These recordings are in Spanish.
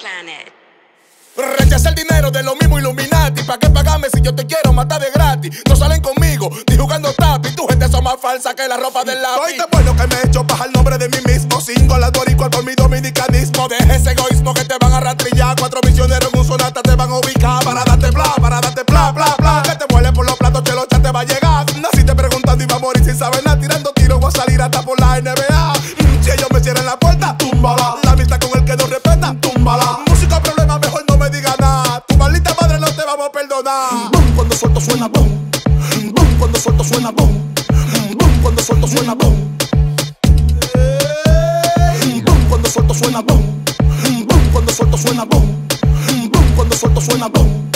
planet. Rechaza el dinero de los mismos Illuminati. ¿Para qué pagarme si yo te quiero matar de gratis? No salen conmigo, ni jugando tapi. Tu gente son más falsa que la ropa del lápiz. Soy tan bueno que me he hecho bajar el nombre de mí mismo. 5 dólares igual por mi dominicanismo. Deja ese egoísmo que te van a rastrillar. 4 misioneros en un sonata te van a ubicar. Para darte bla, bla, bla. Que te vuelen por los platos, chelo, ya te va a llegar. Naciste preguntando y va a morir sin saber nada. Tirando tiros voy a salir hasta por la NBA. Si ellos me cierran la puerta, túmbala. La amistad con el que no respeta, túmbala. Música problema, mejor no me diga nada. Tu maldita madre no te vamos a perdonar. Boom, cuando suelto suena boom. Boom, cuando suelto suena boom. Boom, cuando suelto suena boom. Boom, cuando suelto suena boom. Boom, cuando suelto suena boom. Boom, cuando suelto suena boom.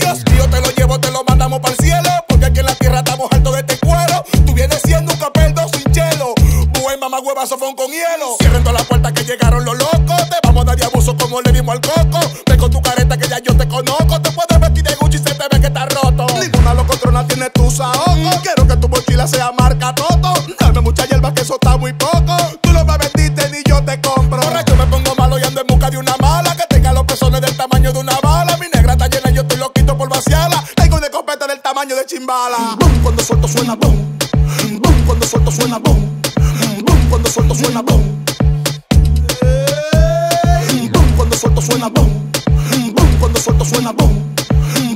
Dios mío, te lo llevo, te lo mandamos para el cielo. Porque aquí en la tierra estamos hartos de este cuero. Tú vienes siendo un papel dos sin chelo. Buen mamá hueva sofón con hielo. Cierren todas las puertas que llegaron los locos. Te vamos a dar de abuso como le dimos al coco. Ve con tu careta que ya yo te conozco. Te puedes vestir de Gucci y se te ve que está roto. Ninguna locotrona tiene tus ahogos. Quiero que tu mochila sea marca Toto. Dame mucha hierba que eso está muy poco. Tú no me vendiste ni yo te compro. Ahora yo me pongo malo y ando en busca de una mala. Que tenga los pezones del tamaño de una bala. Mi negra está llena y yo estoy loquito por vaciarla. Tengo una escopeta del tamaño de chimbala. Boom, cuando suelto suena boom. Boom, cuando suelto suena boom. Boom, cuando suelto suena boom. Boom, cuando suelto suena boom. Boom, cuando suelto suena boom.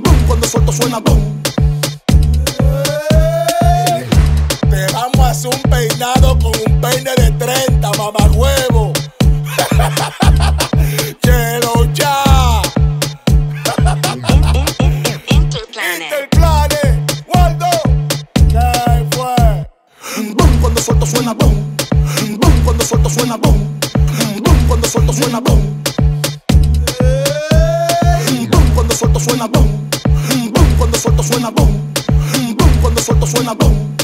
Boom, cuando suelto suena boom. Te vamos a hacer un peinado con un peine de 30, mamahuevo. Quiero ya. Interplanet, Waldo. ¿Qué fue? Boom, cuando suelto suena boom. Boom, cuando suelto suena boom. Boom, cuando suelto suena boom. Boom, cuando suelto suena boom. Boom, cuando suelto suena boom. Boom, cuando suelto suena boom.